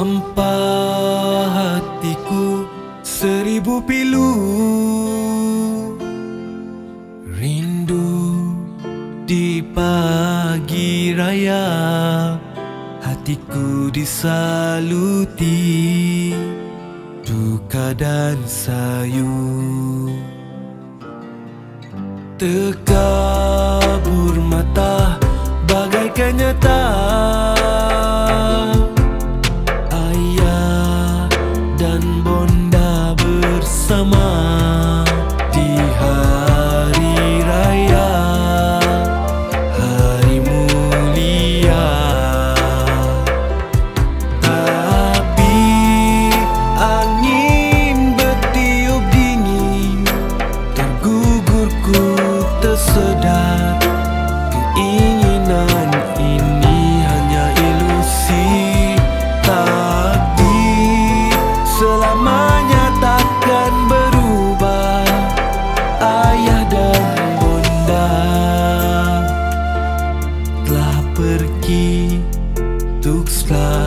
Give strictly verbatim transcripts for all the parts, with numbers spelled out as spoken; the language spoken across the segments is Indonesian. hampa hatiku seribu pilu, rindu di pagi raya, hatiku disaluti duka dan sayu. Tekabur mata bagaikan nyata, ayah dan bonda bersama di hari raya, hari mulia. Tapi angin bertiup dingin, tergugurku tersedak keinginan. Untuk selamanya,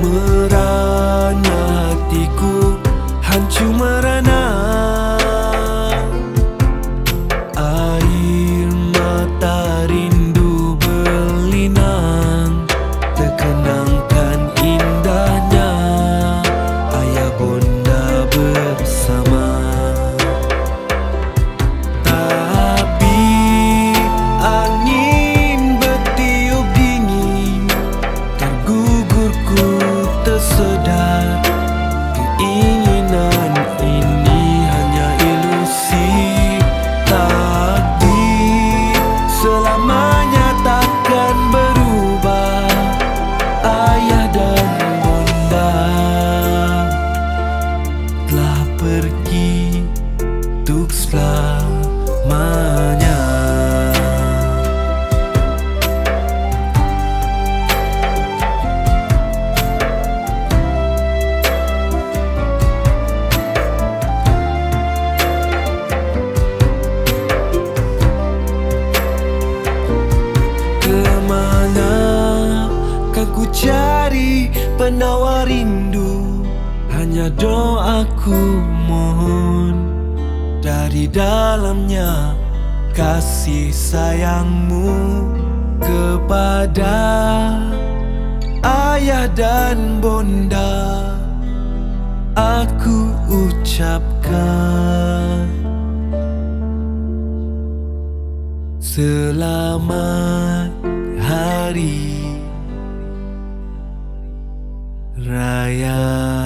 merana hatiku hancur merana. Ku cari penawar rindu, hanya doaku mohon dari dalamnya kasih sayangmu kepada ayah dan bonda. Aku ucapkan selamat hari raya.